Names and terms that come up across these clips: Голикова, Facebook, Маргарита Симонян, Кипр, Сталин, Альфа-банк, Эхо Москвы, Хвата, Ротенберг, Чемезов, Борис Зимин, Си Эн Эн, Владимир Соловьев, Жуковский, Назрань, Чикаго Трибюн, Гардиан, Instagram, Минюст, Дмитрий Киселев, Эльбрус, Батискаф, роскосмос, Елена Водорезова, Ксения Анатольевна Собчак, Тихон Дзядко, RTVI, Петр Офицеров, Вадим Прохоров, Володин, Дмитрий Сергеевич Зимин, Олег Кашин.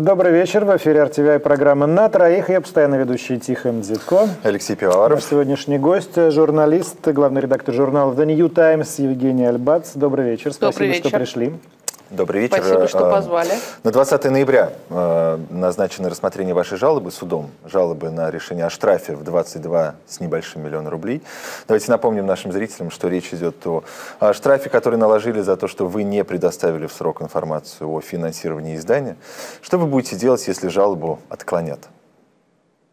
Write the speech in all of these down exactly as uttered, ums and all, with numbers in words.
Добрый вечер. В эфире эр ти ви ай программа «На троих». Я постоянно ведущий Тихон Дзядко. Алексей Пивоваров. Наш сегодняшний гость, журналист, главный редактор журнала The New Times Евгения Альбац. Добрый вечер. Спасибо, Добрый вечер. что пришли. Добрый вечер. Спасибо, что позвали. На двадцатое ноября назначено рассмотрение вашей жалобы судом. Жалобы на решение о штрафе в двадцать два с небольшим миллиона рублей. Давайте напомним нашим зрителям, что речь идет о штрафе, который наложили за то, что вы не предоставили в срок информацию о финансировании издания. Что вы будете делать, если жалобу отклонят?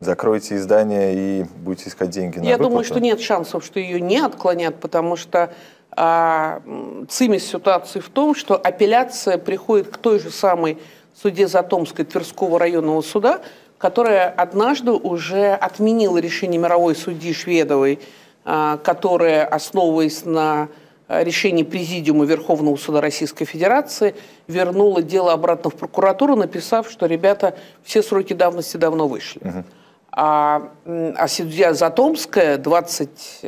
Закроете издание и будете искать деньги на выплату? Я думаю, что нет шансов, что ее не отклонят, потому что... А цимис ситуации в том, что апелляция приходит к той же самой суде Затомской Тверского районного суда, которая однажды уже отменила решение мировой судьи Шведовой, которая, основываясь на решении Президиума Верховного суда Российской Федерации, вернула дело обратно в прокуратуру, написав, что ребята все сроки давности давно вышли. Угу. А, а судья Затомская двадцать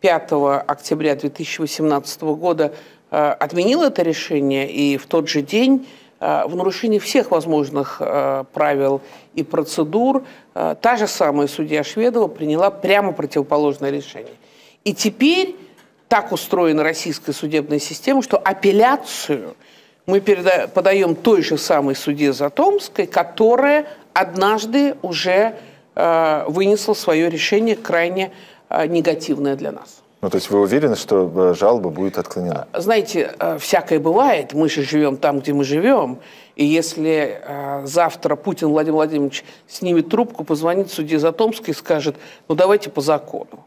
пятого октября две тысячи восемнадцатого года э, отменил это решение, и в тот же день э, в нарушении всех возможных э, правил и процедур э, та же самая судья Шведова приняла прямо противоположное решение. И теперь так устроена российская судебная система, что апелляцию мы переда- подаем той же самой судье Затомской, которая однажды уже э, вынесла свое решение крайне негативное для нас. Ну, то есть вы уверены, что жалоба будет отклонена? Знаете, всякое бывает. Мы же живем там, где мы живем. И если завтра Путин Владимир Владимирович снимет трубку, позвонит судье Затомской и скажет, ну, давайте по закону.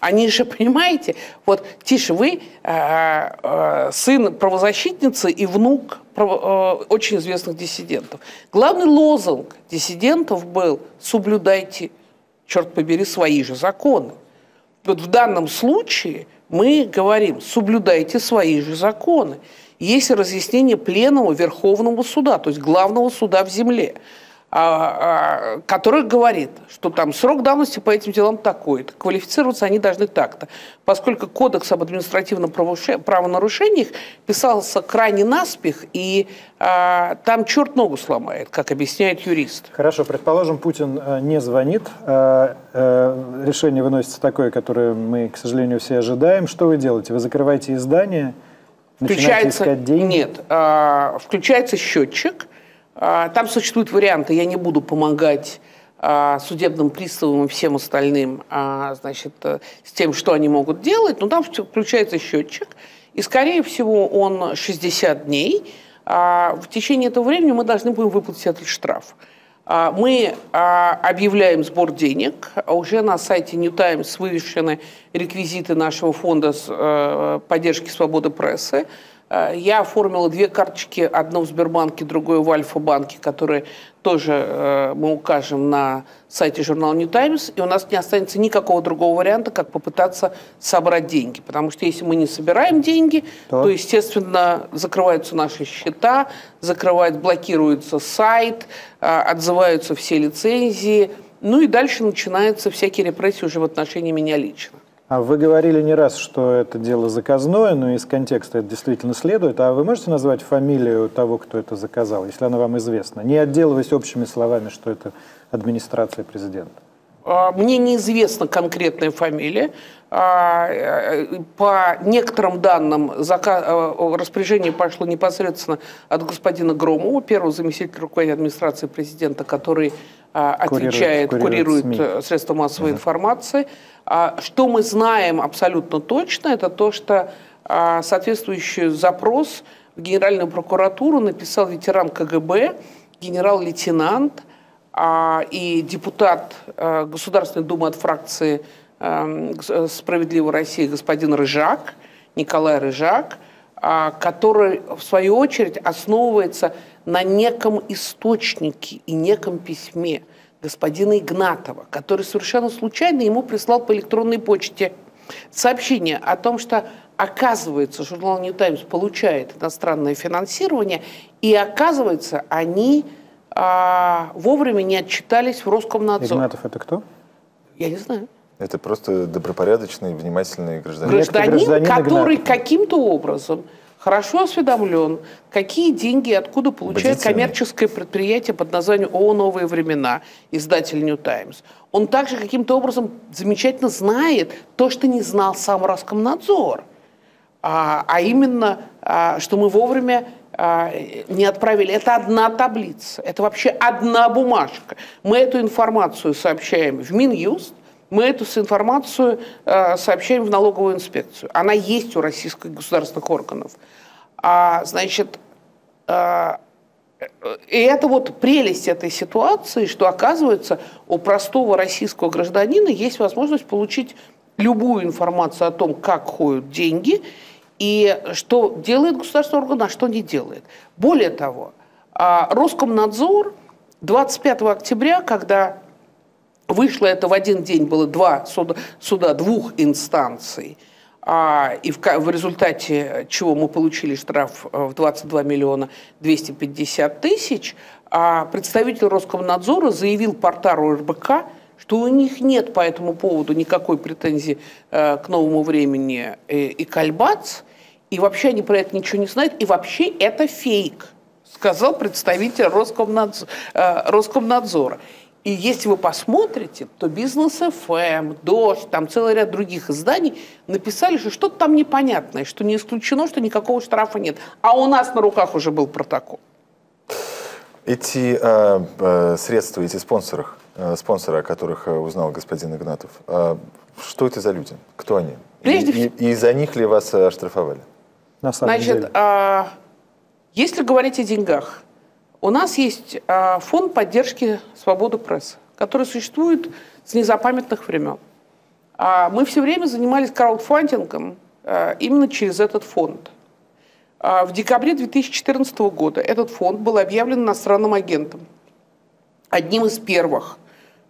Они же, понимаете, вот, тише, вы сын правозащитницы и внук очень известных диссидентов. Главный лозунг диссидентов был «соблюдайте, черт побери, свои же законы». Вот в данном случае мы говорим, соблюдайте свои же законы. Есть разъяснение Пленума Верховного суда, то есть главного суда в земле, который говорит, что там срок давности по этим делам такой-то, квалифицироваться они должны так-то. Поскольку Кодекс об административном правонарушениях писался крайне наспех, и а, там черт ногу сломает, как объясняет юрист. Хорошо, предположим, Путин не звонит, а, а, решение выносится такое, которое мы, к сожалению, все ожидаем. Что вы делаете? Вы закрываете издание, начинаете искать деньги? Нет, а, включается счетчик. Там существуют варианты, я не буду помогать а, судебным приставам и всем остальным а, значит, а, с тем, что они могут делать, но там включается счетчик, и, скорее всего, он шестьдесят дней. А, в течение этого времени мы должны будем выплатить этот штраф. А, мы а, объявляем сбор денег, уже на сайте New Times вывешены реквизиты нашего фонда с, а, поддержки свободы прессы. Я оформила две карточки, одну в Сбербанке, другую в Альфа-банке, которые тоже э, мы укажем на сайте журнала New Times, и у нас не останется никакого другого варианта, как попытаться собрать деньги. Потому что если мы не собираем деньги, да, то, естественно, закрываются наши счета, закрывает, блокируется сайт, э, отзываются все лицензии, ну и дальше начинаются всякие репрессии уже в отношении меня лично. А вы говорили не раз, что это дело заказное, но из контекста это действительно следует. А вы можете назвать фамилию того, кто это заказал, если она вам известна? Не отделываясь общими словами, что это администрация президента. Мне неизвестна конкретная фамилия. По некоторым данным, распоряжение пошло непосредственно от господина Громова, первого заместителя руководителя администрации президента, который отвечает, курирует, курирует средства массовой uh-huh. информации. Что мы знаем абсолютно точно, это то, что соответствующий запрос в Генеральную прокуратуру написал ветеран ка гэ бэ, генерал-лейтенант и депутат Государственной Думы от фракции «Справедливая Россия» господин Рыжак, Николай Рыжак, который, в свою очередь, основывается на неком источнике и неком письме господина Игнатова, который совершенно случайно ему прислал по электронной почте сообщение о том, что, оказывается, журнал New Times получает иностранное финансирование, и, оказывается, они а, вовремя не отчитались в Роскомнадзор. Игнатов это кто? Я не знаю. Это просто добропорядочный, внимательный гражданин. Гражданин, гражданин который Игнатов. Каким-то образом хорошо осведомлен, какие деньги и откуда получает коммерческое предприятие под названием ООО «Новые времена», издатель New Times. Он также каким-то образом замечательно знает то, что не знал сам Роскомнадзор. А, а именно, а, что мы вовремя а, не отправили. Это одна таблица, это вообще одна бумажка. Мы эту информацию сообщаем в Минюст, мы эту информацию а, сообщаем в налоговую инспекцию. Она есть у российских государственных органов. А, значит, а, и это вот прелесть этой ситуации, что, оказывается, у простого российского гражданина есть возможность получить любую информацию о том, как ходят деньги и что делает государственный орган, а что не делает. Более того, Роскомнадзор двадцать пятого октября, когда вышло это в один день, было два суда, суда двух инстанций, и в результате чего мы получили штраф в двадцать два миллиона двести пятьдесят тысяч, представитель Роскомнадзора заявил порталу эр бэ ка, что у них нет по этому поводу никакой претензии э, к новому времени э, и к Альбац, и вообще они про это ничего не знают, и вообще это фейк, сказал представитель Роскомнадз... э, Роскомнадзора. И если вы посмотрите, то Business эф эм, Дождь, там целый ряд других изданий написали, что что-то там непонятное, что не исключено, что никакого штрафа нет. А у нас на руках уже был протокол. Эти э, э, средства, эти спонсоры, э, спонсоры, о которых узнал господин Игнатов, э, что это за люди? Кто они? Прежде и, в... и, и за них ли вас оштрафовали? На самом Значит, деле. Э, если говорить о деньгах, у нас есть э, фонд поддержки свободы прессы, который существует с незапамятных времен. Э, мы все время занимались краудфандингом э, именно через этот фонд. В декабре две тысячи четырнадцатого года этот фонд был объявлен иностранным агентом. Одним из первых.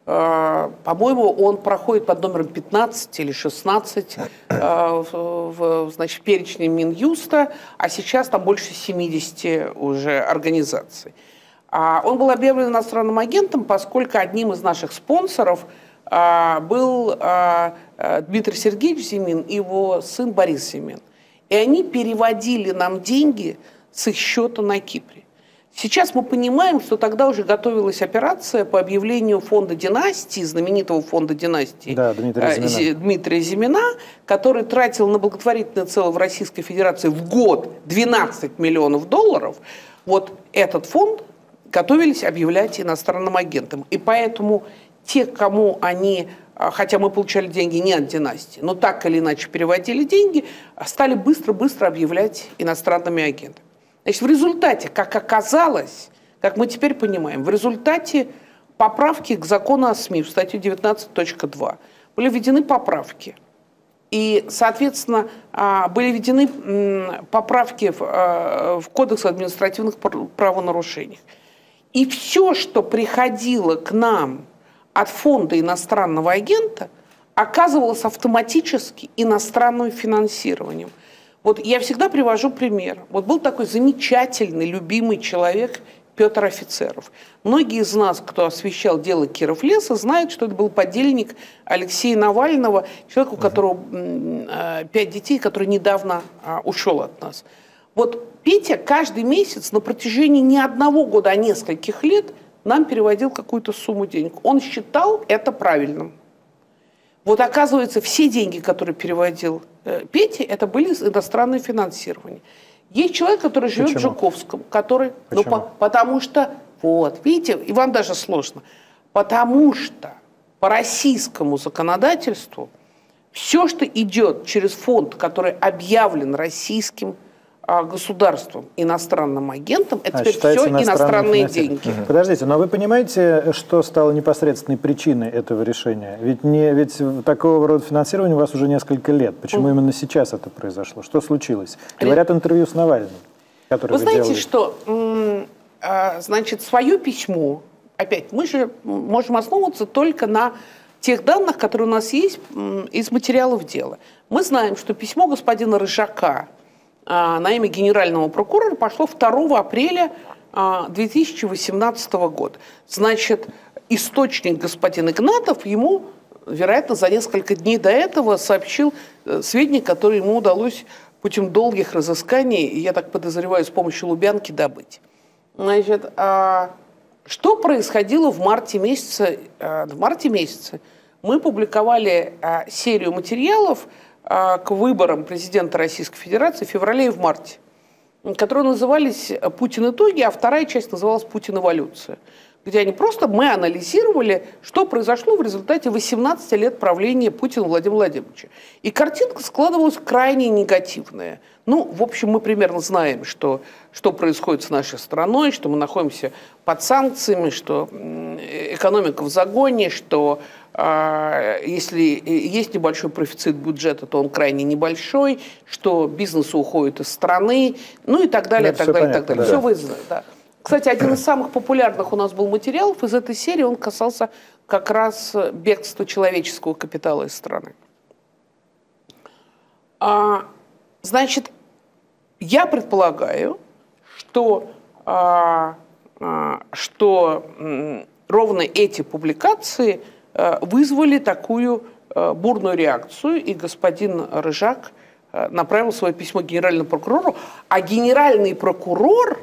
По-моему, он проходит под номером пятнадцать или шестнадцать в, значит, в перечне Минюста, а сейчас там больше семидесяти уже организаций. Он был объявлен иностранным агентом, поскольку одним из наших спонсоров был Дмитрий Сергеевич Зимин и его сын Борис Зимин. И они переводили нам деньги с их счета на Кипре. Сейчас мы понимаем, что тогда уже готовилась операция по объявлению фонда династии, знаменитого фонда династии, да, Дмитрия Зимина. Дмитрия Зимина, который тратил на благотворительное целое в Российской Федерации в год двенадцать миллионов долларов. Вот этот фонд готовились объявлять иностранным агентам. И поэтому те, кому они... хотя мы получали деньги не от династии, но так или иначе переводили деньги, стали быстро-быстро объявлять иностранными агентами. Значит, в результате, как оказалось, как мы теперь понимаем, в результате поправки к закону о СМИ в статью девятнадцать точка два были введены поправки. И, соответственно, были введены поправки в Кодекс административных правонарушений. И все, что приходило к нам от фонда иностранного агента, оказывалось автоматически иностранным финансированием. Вот я всегда привожу пример. Вот был такой замечательный, любимый человек Петр Офицеров. Многие из нас, кто освещал дело Киров-Леса, знают, что это был подельник Алексея Навального, человек, у которого пять детей, который недавно ушел от нас. Вот Петя каждый месяц на протяжении не одного года, а нескольких лет нам переводил какую-то сумму денег. Он считал это правильным. Вот оказывается, все деньги, которые переводил э, Петя, это были иностранные финансирования. Есть человек, который живет Почему? в Жуковском, который... Почему? Ну, по, потому что... Вот, видите, и вам даже сложно. Потому что по российскому законодательству все, что идет через фонд, который объявлен российским государством, иностранным агентом, это а, теперь все иностранные, иностранные деньги. Угу. Подождите, но вы понимаете, что стало непосредственной причиной этого решения? Ведь, не, ведь такого рода финансирование у вас уже несколько лет. Почему mm. именно сейчас это произошло? Что случилось? Говорят, интервью с Навальным, который вы, вы знаете, делали. что, значит, свое письмо, опять, мы же можем основываться только на тех данных, которые у нас есть из материалов дела. Мы знаем, что письмо господина Рыжака на имя генерального прокурора пошло второго апреля две тысячи восемнадцатого года. Значит, источник господин Игнатов ему, вероятно, за несколько дней до этого сообщил сведения, которые ему удалось путем долгих разысканий, я так подозреваю, с помощью Лубянки добыть. Значит, а что происходило в марте месяце? В марте месяце мы публиковали серию материалов к выборам президента Российской Федерации в феврале и в марте, которые назывались «Путин итоги», а вторая часть называлась «Путин эволюция», где они просто мы анализировали, что произошло в результате восемнадцати лет правления Путина Владимира Владимировича. И картинка складывалась крайне негативная. Ну, в общем, мы примерно знаем, что, что происходит с нашей страной, что мы находимся под санкциями, что экономика в загоне, что э, если есть небольшой профицит бюджета, то он крайне небольшой, что бизнес уходит из страны, ну и так далее, и так далее, понятно, и так далее. Да. Все вы знаете, да. Кстати, один из самых популярных у нас был материалов из этой серии, он касался как раз бегства человеческого капитала из страны. А, значит, я предполагаю, что, а, а, что м, ровно эти публикации а, вызвали такую а, бурную реакцию, и господин Рыжак а, направил свое письмо генеральному прокурору, а генеральный прокурор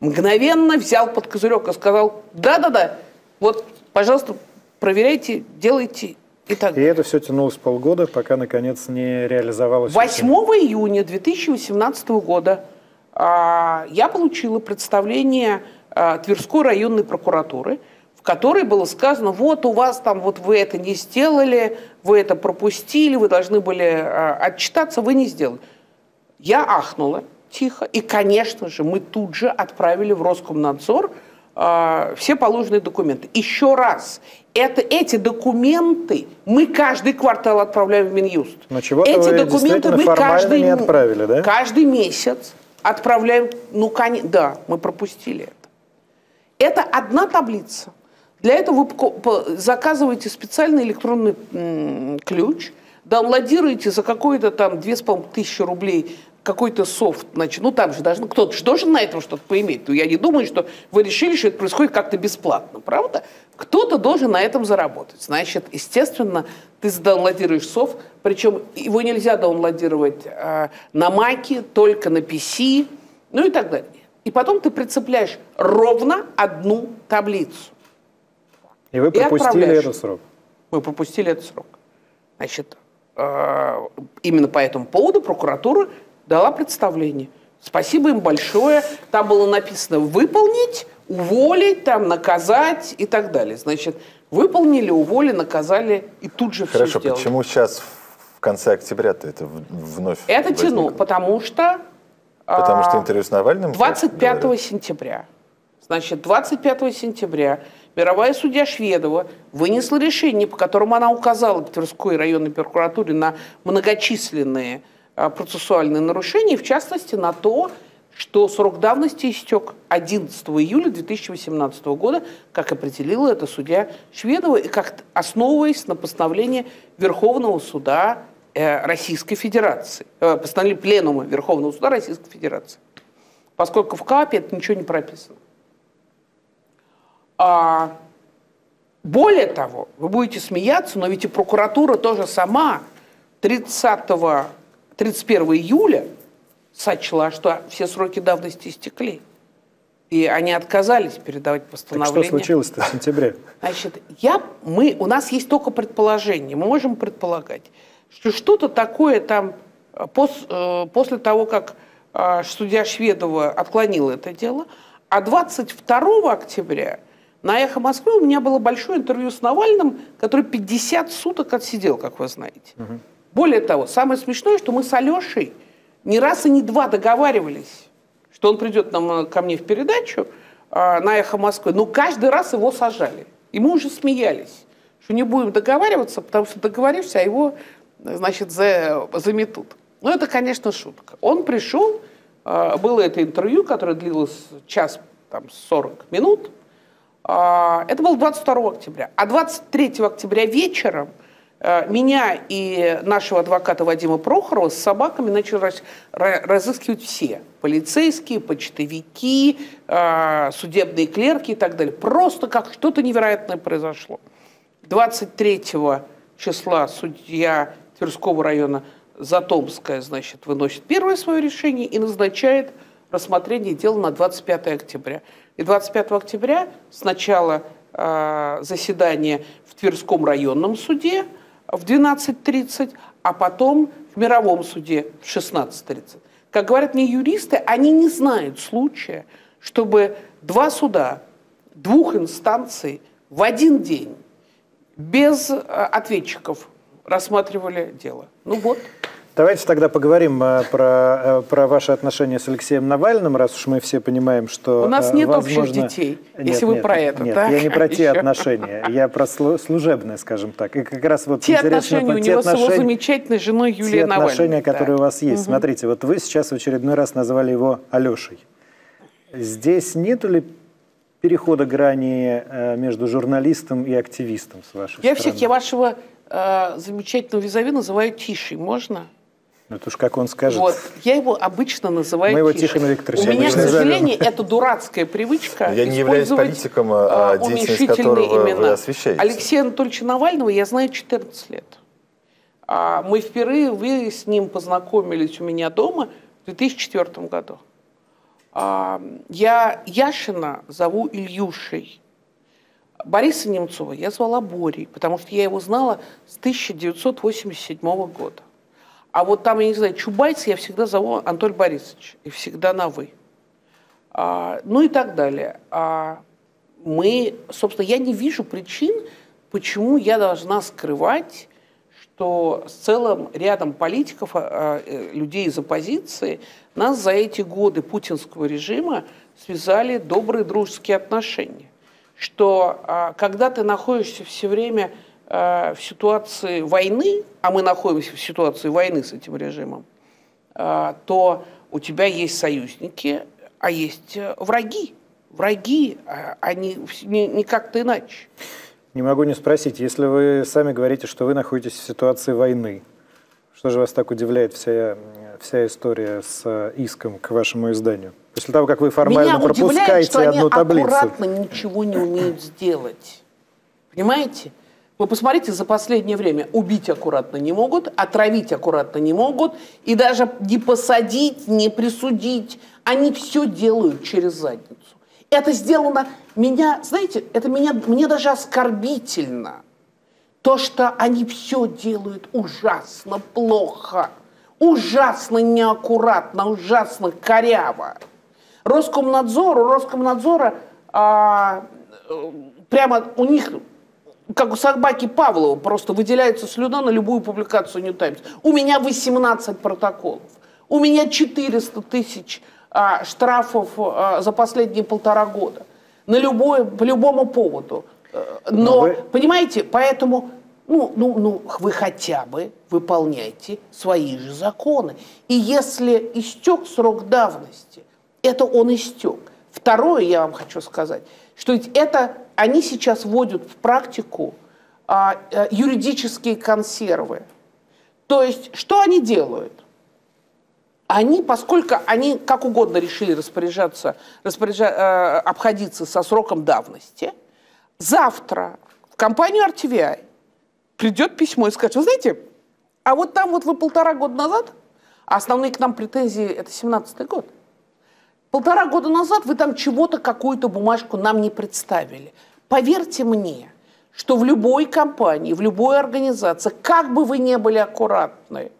мгновенно взял под козырек и сказал: да-да-да, вот, пожалуйста, проверяйте, делайте и так далее. И это все тянулось полгода, пока, наконец, не реализовалось. восьмого июня две тысячи восемнадцатого года а, я получила представление а, Тверской районной прокуратуры, в которой было сказано: вот у вас там, вот вы это не сделали, вы это пропустили, вы должны были а, отчитаться, вы не сделали. Я ахнула. Тихо. И, конечно же, мы тут же отправили в Роскомнадзор э, все положенные документы. Еще раз, это, эти документы мы каждый квартал отправляем в Минюст. Но чего-то эти вы документы мы каждый, не отправили, да? Каждый месяц отправляем. Ну, конечно, да, мы пропустили это. Это одна таблица. Для этого вы заказываете специальный электронный м- ключ, даунлодируете за какое-то там две тысячи пятьсот рублей какой-то софт, значит, ну там же должен, кто-то же должен на этом что-то поиметь. Ну, я не думаю, что вы решили, что это происходит как-то бесплатно, правда? Кто-то должен на этом заработать. Значит, естественно, ты даунлодируешь софт, причем его нельзя даунлодировать э, на Маке, только на пи си, ну и так далее. И потом ты прицепляешь ровно одну таблицу. И вы пропустили и этот срок? Мы пропустили этот срок. Значит, э, именно по этому поводу прокуратура дала представление. Спасибо им большое. Там было написано «выполнить», «уволить», там, «наказать» и так далее. Значит, выполнили, уволили, наказали и тут же все сделали. Хорошо, почему сейчас в конце октября-то это вновь это возникло? Тяну, потому что... Потому что интервью с Навальным? двадцать пятого сентября. Значит, двадцать пятого сентября мировая судья Шведова вынесла решение, по которому она указала Тверской районной прокуратуре на многочисленные процессуальные нарушения, в частности на то, что срок давности истек одиннадцатого июля две тысячи восемнадцатого года, как определила это судья Шведова, и как основываясь на постановлении Верховного суда э, Российской Федерации, э, постановлении Пленума Верховного суда Российской Федерации, поскольку в КАПе это ничего не прописано. А, более того, вы будете смеяться, но ведь и прокуратура тоже сама тридцатого тридцать первого июля сочла, что все сроки давности истекли. И они отказались передавать постановление. Так что случилось-то в сентябре? Значит, я, мы, у нас есть только предположение. Мы можем предполагать, что что-то такое там пос, после того, как судья Шведова отклонила это дело, а двадцать второго октября на «Эхо Москвы» у меня было большое интервью с Навальным, который пятьдесят суток отсидел, как вы знаете. Угу. Более того, самое смешное, что мы с Алешей не раз и не два договаривались, что он придет нам, ко мне в передачу э, на «Эхо Москвы», но каждый раз его сажали. И мы уже смеялись, что не будем договариваться, потому что договоришься, а его, значит, за, заметут. Но это, конечно, шутка. Он пришел, э, было это интервью, которое длилось час там, сорок минут. Э, это было двадцать второго октября. А двадцать третьего октября вечером меня и нашего адвоката Вадима Прохорова с собаками начали раз, разыскивать все. Полицейские, почтовики, э, судебные клерки и так далее. Просто как что-то невероятное произошло. двадцать третьего числа судья Тверского района Затомская, значит, выносит первое свое решение и назначает рассмотрение дела на двадцать пятое октября. И двадцать пятого октября сначала э, заседание в Тверском районном суде в двенадцать тридцать, а потом в мировом суде в шестнадцать тридцать. Как говорят мне юристы, они не знают случая, чтобы два суда, двух инстанций в один день без ответчиков рассматривали дело. Ну вот. Давайте тогда поговорим про, про ваши отношения с Алексеем Навальным, раз уж мы все понимаем, что... У нас нет возможно... общих детей, нет, если нет, вы про это, нет, так? Я не про те Еще. отношения, я про служебные, скажем так. И как раз вот те интересно... Отношения, по... Те отношения у него отношения, с его замечательной женой Юлией Навальной. Те отношения, да. которые у вас есть. Угу. Смотрите, вот вы сейчас в очередной раз назвали его Алешей. Здесь нету ли перехода грани между журналистом и активистом с вашей я стороны? Всех, я вашего э, замечательного визави называю Тишей, можно? Ну, это уж как он скажет. Вот. Я его обычно называю Мы его Тихон Викторовичем. У меня, к сожалению, зовем. Это дурацкая привычка. Я не являюсь политиком, а деятельность которого вы освещаете. Алексея Анатольевича Навального я знаю четырнадцать лет. Мы впервые вы с ним познакомились у меня дома в две тысячи четвёртом году. Я Яшина зову Ильюшей. Бориса Немцова я звала Борей, потому что я его знала с тысяча девятьсот восемьдесят седьмого года. А вот там, я не знаю, Чубайца я всегда зову Анатолий Борисович, и всегда на «вы». А, ну и так далее. А мы, собственно, я не вижу причин, почему я должна скрывать, что с целым рядом политиков, а, людей из оппозиции, нас за эти годы путинского режима связали добрые дружеские отношения. Что а, когда ты находишься все время... в ситуации войны, а мы находимся в ситуации войны с этим режимом, то у тебя есть союзники, а есть враги. Враги, они не как-то иначе. Не могу не спросить, если вы сами говорите, что вы находитесь в ситуации войны, что же вас так удивляет вся, вся история с иском к вашему изданию? После того, как вы формально меня пропускаете удивляет, что одну они таблицу. Аккуратно ничего не умеют сделать. Понимаете? Вы посмотрите, за последнее время убить аккуратно не могут, отравить аккуратно не могут, и даже не посадить, не присудить. Они все делают через задницу. Это сделано меня, знаете, это меня, мне даже оскорбительно. То, что они все делают ужасно плохо, ужасно неаккуратно, ужасно коряво. Роскомнадзору, Роскомнадзора, а, прямо у них... Как у собаки Павлова, просто выделяется слюна на любую публикацию New Times. У меня восемнадцать протоколов, у меня четыреста тысяч а, штрафов а, за последние полтора года. На любое, по любому поводу. Но, вы... понимаете, поэтому, ну, ну, ну, вы хотя бы выполняйте свои же законы. И если истек срок давности, это он истек. Второе, я вам хочу сказать, что ведь это... Они сейчас вводят в практику а, а, юридические консервы. То есть, что они делают? Они, поскольку они как угодно решили распоряжаться, распоряжа, а, обходиться со сроком давности, завтра в компанию эр ти ви ай придет письмо и скажет, вы знаете, а вот там вот вы полтора года назад, а основные к нам претензии это семнадцатый год, полтора года назад вы там чего-то, какую-то бумажку нам не представили. Поверьте мне, что в любой компании, в любой организации, как бы вы ни были аккуратны,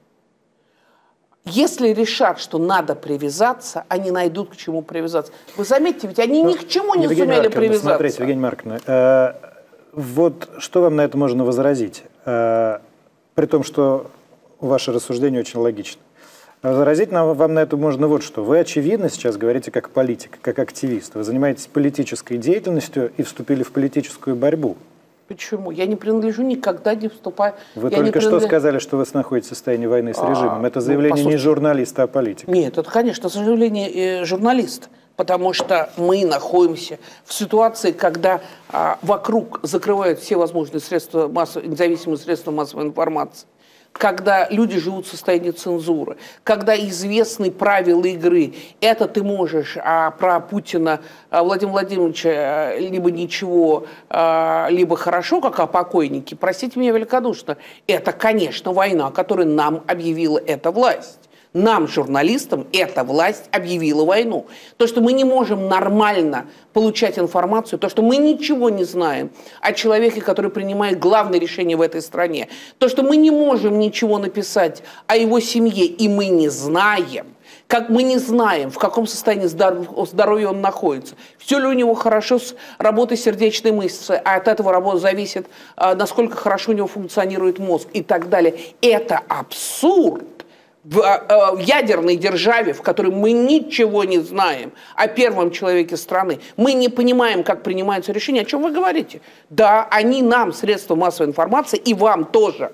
если решат, что надо привязаться, они найдут к чему привязаться. Вы заметьте, ведь они ну, ни к чему не Евгения сумели Марковна, привязаться. Смотрите, Евгения Марковна, э, вот что вам на это можно возразить? Э, при том, что ваше рассуждение очень логично. Возразить нам, вам на это можно вот что. Вы, очевидно, сейчас говорите как политик, как активист. Вы занимаетесь политической деятельностью и вступили в политическую борьбу. Почему? Я не принадлежу, никогда не вступаю. Вы я только принадлеж... что сказали, что вы находитесь в состоянии войны с а, режимом. Это заявление ну, не журналиста, а политика. Нет, это, конечно, заявление э, журналиста. Потому что мы находимся в ситуации, когда а, вокруг закрывают все возможные средства массовой, независимые средства массовой информации. когда люди живут в состоянии цензуры, когда известны правила игры. Это ты можешь, а про Путина Владимира Владимировича либо ничего, либо хорошо, как о покойнике, простите меня великодушно, это, конечно, война, которую нам объявила эта власть. Нам, журналистам, эта власть объявила войну. То, что мы не можем нормально получать информацию, то, что мы ничего не знаем о человеке, который принимает главное решение в этой стране, то, что мы не можем ничего написать о его семье, и мы не знаем, как мы не знаем, в каком состоянии здоровья он находится, все ли у него хорошо с работой сердечной мышцы, а от этого работа зависит, насколько хорошо у него функционирует мозг и так далее. Это абсурд. В, э, в ядерной державе, в которой мы ничего не знаем о первом человеке страны, мы не понимаем, как принимаются решения, о чем вы говорите. Да, они нам, средства массовой информации, и вам тоже.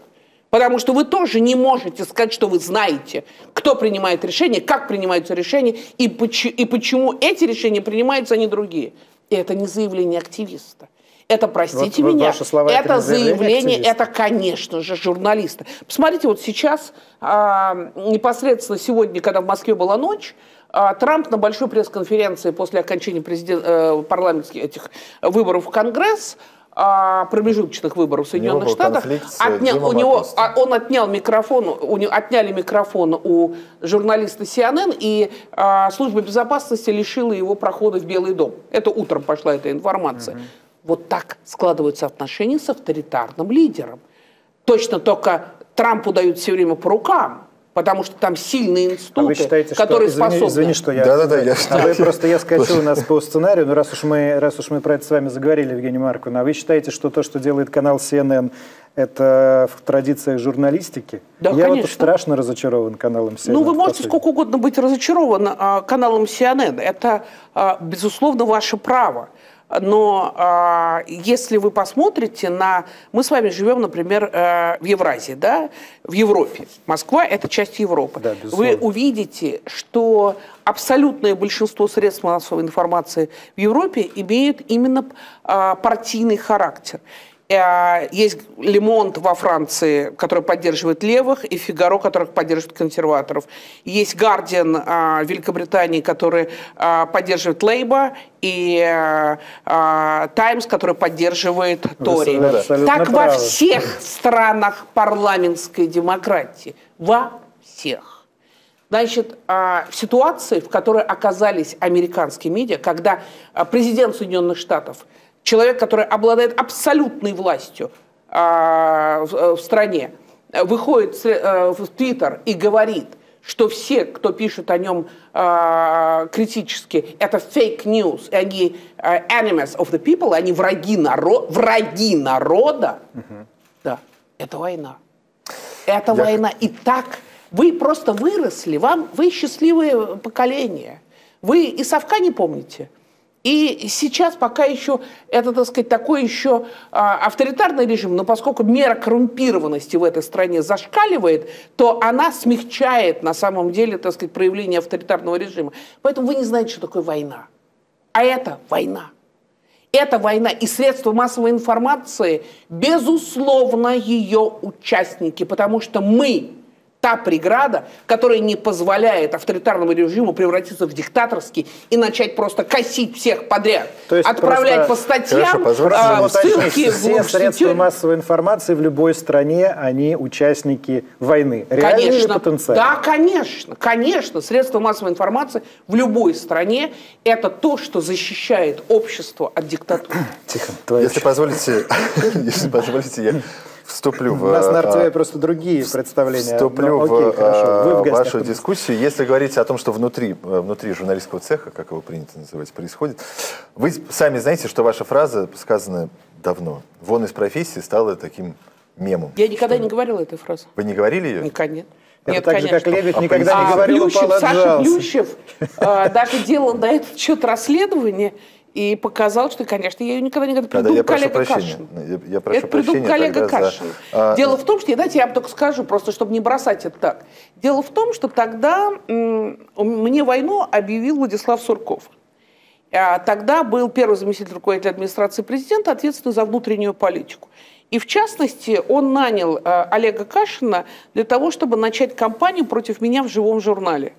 Потому что вы тоже не можете сказать, что вы знаете, кто принимает решения, как принимаются решения, и, поч- и почему эти решения принимаются, а не другие. И это не заявление активиста. Это, простите вот, меня, слова, это, это заявление, активиста. Это, конечно же, журналисты. Посмотрите, вот сейчас, а, непосредственно сегодня, когда в Москве была ночь, а, Трамп на большой пресс-конференции после окончания президент, а, парламентских этих выборов в Конгресс, а, промежуточных выборов в Соединенных Штатах, отнял, у него, а, он отнял микрофон, у него, отняли микрофон у журналиста Си Эн Эн, и а, служба безопасности лишила его прохода в Белый дом. Это утром пошла эта информация. Угу. Вот так складываются отношения с авторитарным лидером. Точно только Трампу дают все время по рукам, потому что там сильные институты, а считаете, которые что... извини, способны... Извини, что я... Да-да-да, я... А вы просто я скачал нас по сценарию, но раз уж мы, раз уж мы про это с вами заговорили, Евгения Марковна, а вы считаете, что то, что делает канал Си Эн Эн, это в традициях журналистики? Да, я конечно. Вот страшно разочарован каналом Си Эн Эн. Ну, вы можете сколько угодно быть разочарованы каналом Си Эн Эн. Это, безусловно, ваше право. Но э, если вы посмотрите на... Мы с вами живем, например, э, в Евразии, да? В Европе. Москва – это часть Европы. Да, вы увидите, что абсолютное большинство средств массовой информации в Европе имеет именно э, партийный характер. Э, есть «Ле Монт» во Франции, который поддерживает левых, и «Фигаро», который поддерживает консерваторов. Есть «Гардиан» э, в Великобритании, который э, поддерживает Лейба, и «Таймс», который поддерживает Тори. Так во всех странах парламентской демократии. Во всех. Значит, в ситуации, в которой оказались американские медиа, когда президент Соединенных Штатов, человек, который обладает абсолютной властью в стране, выходит в Твиттер и говорит, что все, кто пишет о нем э, критически, это fake news, они э, enemies of the people, они враги, наро- враги народа, угу. Да, это война. Это Я... война. И так вы просто выросли, вам, вы счастливое поколение. Вы и совка не помните. И сейчас пока еще, это, так сказать, такой еще авторитарный режим, но поскольку мера коррумпированности в этой стране зашкаливает, то она смягчает, на самом деле, так сказать, проявление авторитарного режима. Поэтому вы не знаете, что такое война. А это война. Это война, и средства массовой информации, безусловно, ее участники, потому что мы... Та преграда, которая не позволяет авторитарному режиму превратиться в диктаторский и начать просто косить всех подряд, отправлять по статьям, хорошо, а, ссылки. Все средства массовой информации в любой стране, они участники войны. Реально или потенциально? Да, конечно, конечно. Средства массовой информации в любой стране – это то, что защищает общество от диктатуры. Тихо, если позволите, если позволите, я... Вступлю в, У нас на эр тэ вэ и просто другие представления. Вступлю но, окей, в, хорошо. в вашу дискуссию. Если говорить о том, что внутри, внутри журналистского цеха, как его принято называть, происходит, вы сами знаете, что ваша фраза сказана давно. «Вон из профессии» стала таким мемом. Я никогда не говорила этой фразы. Вы не говорили ее? Никогда нет. Это нет, так конечно. же, как Лебедь а никогда а, не говорил, Плющев, упал, Саша Плющев даже делал на этот счет расследование, и показал, что, конечно, я ее никогда не готова. Придумал коллега Кашин. Я прошу прощения. Это придумал коллега Кашин. За... Дело в том, что, знаете, я вам только скажу, просто чтобы не бросать это так. Дело в том, что тогда м- мне войну объявил Владислав Сурков. Тогда был первый заместитель руководителя администрации президента, ответственный за внутреннюю политику. И в частности, он нанял Олега Кашина для того, чтобы начать кампанию против меня в «Живом журнале».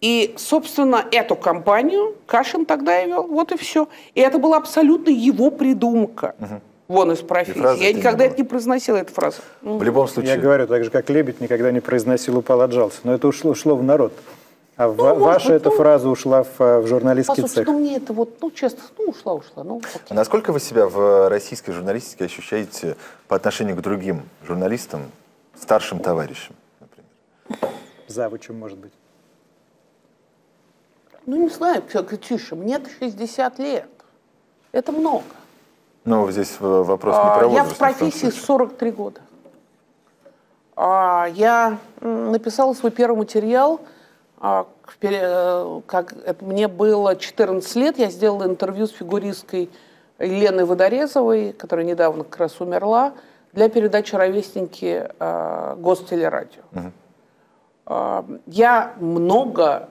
И, собственно, эту кампанию Кашин тогда и вел, вот и все. И это была абсолютно его придумка. Угу. Вон из профессии. Я никогда это не произносила, эту фразу. В любом случае. Я говорю, так же, как Лебедь никогда не произносил, упал, отжался. Но это ушло, ушло в народ. А ну, ва- ваша быть, эта ну, фраза ушла в, в журналистский послушайте, цех. Ну, мне это вот, ну, честно, ну, ушла-ушла. Ну, а насколько вы себя в российской журналистике ощущаете по отношению к другим журналистам, старшим товарищам, например? Завучем, может быть. Ну, не знаю, тише, мне-то шестьдесят лет. Это много. Ну, здесь вопрос не про возраст. Я в профессии сорок три года. Я написала свой первый материал, как мне было четырнадцать лет, я сделала интервью с фигуристкой Еленой Водорезовой, которая недавно как раз умерла, для передачи «Ровесники» Гостелерадио. Угу. Я много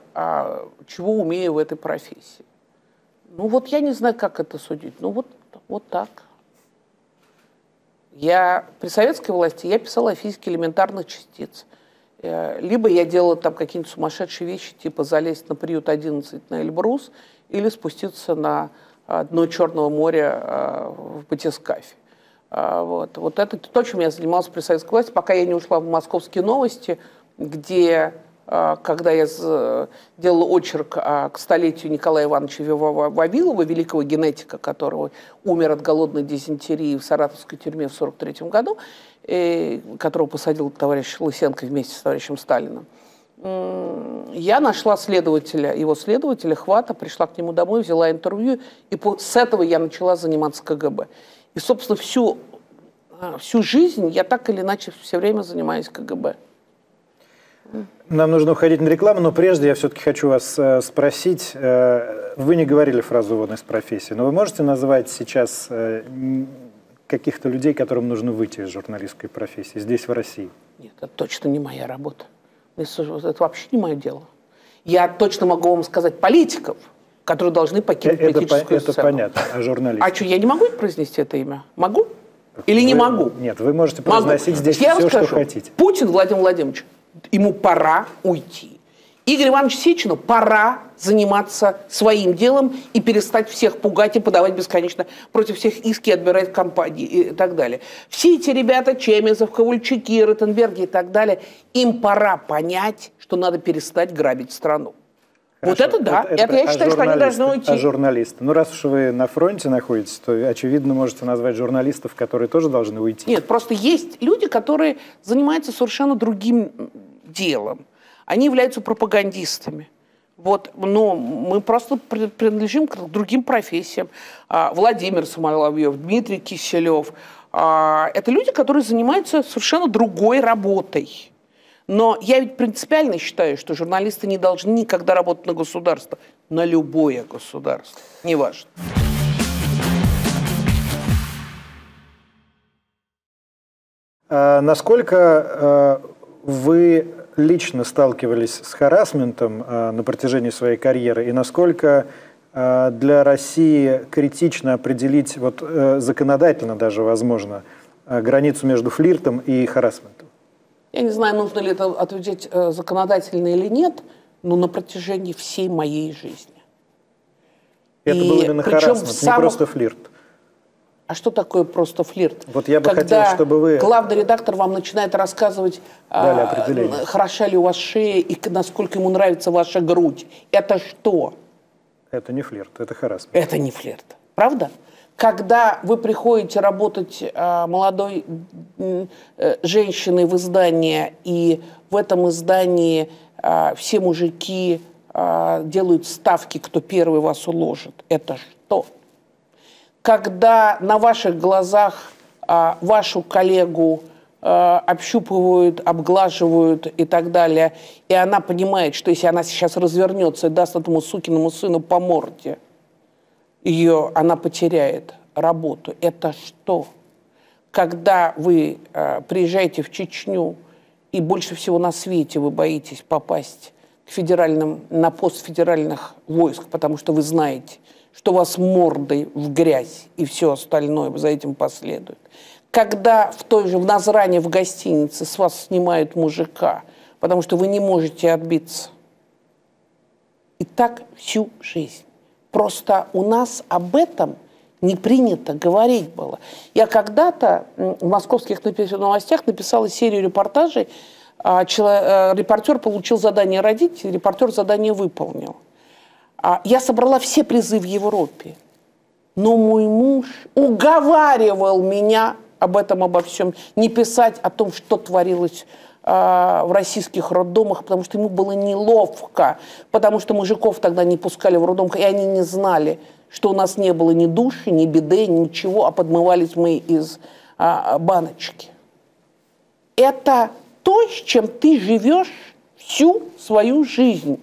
чего умею в этой профессии. Ну вот я не знаю, как это судить, ну вот, вот так. Я при советской власти я писала о физике элементарных частиц. Либо я делала там какие-нибудь сумасшедшие вещи, типа залезть на приют одиннадцать на Эльбрус или спуститься на дно Черного моря в батискафе. Вот. вот это то, чем я занималась при советской власти, пока я не ушла в «Московские новости», где, когда я делала очерк к столетию Николая Ивановича Вавилова, великого генетика, который умер от голодной дизентерии в саратовской тюрьме в сорок третьем году, которого посадил товарищ Лысенко вместе с товарищем Сталином, я нашла следователя, его следователя, Хвата, пришла к нему домой, взяла интервью, и с этого я начала заниматься КГБ. И, собственно, всю, всю жизнь я так или иначе все время занимаюсь КГБ. Нам нужно уходить на рекламу, но прежде я все-таки хочу вас спросить. Вы не говорили фразу «вон из профессии», но вы можете назвать сейчас каких-то людей, которым нужно выйти из журналистской профессии здесь, в России? Нет, это точно не моя работа. Это вообще не мое дело. Я точно могу вам сказать политиков, которые должны покинуть это, политическую это сцену. Это понятно, а журналисты? А что, я не могу произнести это имя? Могу? Или вы, не могу? Нет, вы можете произносить могу. здесь я все, скажу, что хотите. Путин Владимир Владимирович, ему пора уйти. Игорь Иванович Сечину пора заниматься своим делом и перестать всех пугать и подавать бесконечно против всех иски, отбирать компании и так далее. Все эти ребята, Чемезов, Ковальчуки, Ротенберги и так далее, им пора понять, что надо перестать грабить страну. Хорошо. Вот это да. Вот это, это я а считаю, что они должны уйти. А журналисты? Ну, раз уж вы на фронте находитесь, то, очевидно, можете назвать журналистов, которые тоже должны уйти. Нет, просто есть люди, которые занимаются совершенно другим делом. Они являются пропагандистами. Вот, но мы просто принадлежим к другим профессиям. Владимир Соловьев, Дмитрий Киселев. Это люди, которые занимаются совершенно другой работой. Но я ведь принципиально считаю, что журналисты не должны никогда работать на государство. На любое государство. Неважно. А насколько вы лично сталкивались с харассментом э, на протяжении своей карьеры, и насколько э, для России критично определить, вот э, законодательно даже возможно, э, границу между флиртом и харассментом? Я не знаю, нужно ли это отвечать э, законодательно или нет, но на протяжении всей моей жизни. Это и был именно харассмент, самых... не просто флирт. А что такое просто флирт? Вот я бы когда хотел, чтобы вы... главный редактор вам начинает рассказывать, а, хороша ли у вас шея и насколько ему нравится ваша грудь. Это что? Это не флирт, это харассмент. Это не флирт. Правда? Когда вы приходите работать а, молодой а, женщиной в издание, и в этом издании а, все мужики а, делают ставки, кто первый вас уложит. Это что? Когда на ваших глазах а, вашу коллегу а, общупывают, обглаживают и так далее, и она понимает, что если она сейчас развернется и даст этому сукиному сыну по морде, ее, она потеряет работу. Это что? Когда вы а, приезжаете в Чечню, и больше всего на свете вы боитесь попасть к федеральным, на пост федеральных войск, потому что вы знаете, что вас мордой в грязь и все остальное за этим последует. Когда в той же в Назране в гостинице с вас снимают мужика, потому что вы не можете отбиться. И так всю жизнь. Просто у нас об этом не принято говорить было. Я когда-то в «Московских новостях» написала серию репортажей. Репортер получил задание родителей, репортер задание выполнил. Я собрала все призы в Европе. Но мой муж уговаривал меня об этом, обо всем, не писать о том, что творилось в российских роддомах, потому что ему было неловко, потому что мужиков тогда не пускали в роддом, и они не знали, что у нас не было ни души, ни биде, ничего, а подмывались мы из а, баночки. Это то, с чем ты живешь всю свою жизнь.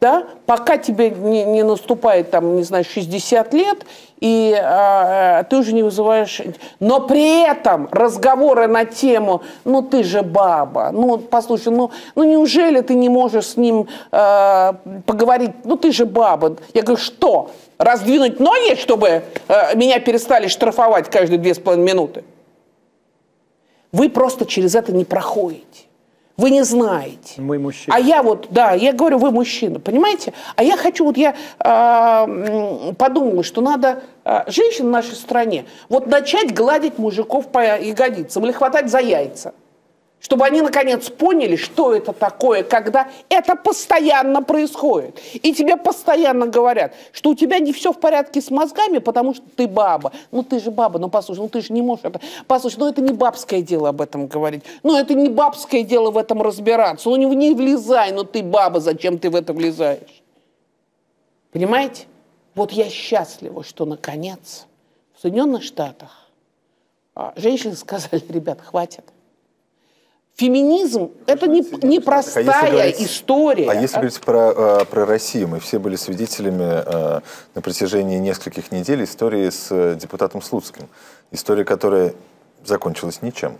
Да? Пока тебе не, не наступает, там, не знаю, шестьдесят лет, и а, ты уже не вызываешь... Но при этом разговоры на тему, ну ты же баба, ну послушай, ну, ну неужели ты не можешь с ним а, поговорить, ну ты же баба. Я говорю, что, раздвинуть ноги, чтобы а, меня перестали штрафовать каждые две с половиной минуты? Вы просто через это не проходите. Вы не знаете. Мы мужчины. А я вот, да, я говорю, вы мужчина, понимаете? А я хочу, вот я э, подумала, что надо э, женщин в нашей стране вот начать гладить мужиков по ягодицам или хватать за яйца, чтобы они наконец поняли, что это такое, когда это постоянно происходит. И тебе постоянно говорят, что у тебя не все в порядке с мозгами, потому что ты баба. Ну ты же баба, ну послушай, ну ты же не можешь это... Послушай, ну это не бабское дело об этом говорить. Ну это не бабское дело в этом разбираться. Ну не влезай, ну ты баба, зачем ты в это влезаешь? Понимаете? Вот я счастлива, что наконец в Соединенных Штатах женщины сказали, ребят, хватит. Феминизм – это непростая не а говорить, история. А если говорить про, про Россию, мы все были свидетелями на протяжении нескольких недель истории с депутатом Слуцким. История, которая закончилась ничем.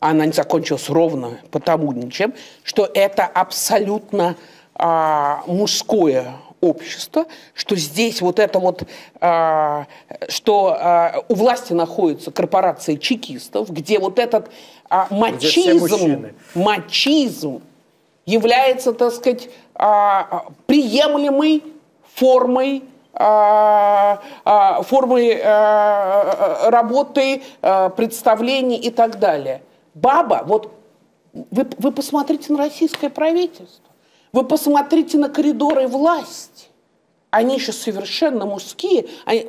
Она не закончилась ровно потому ничем, что это абсолютно а, мужское общество, что здесь вот это вот, а, что а, у власти находится корпорация чекистов, где вот этот а, мачизм, мачизм является, так сказать, а, приемлемой формой, а, а, формой а, работы, а, представлений и так далее. Баба, вот вы, вы посмотрите на российское правительство. Вы посмотрите на коридоры власти. Они еще совершенно мужские. Они,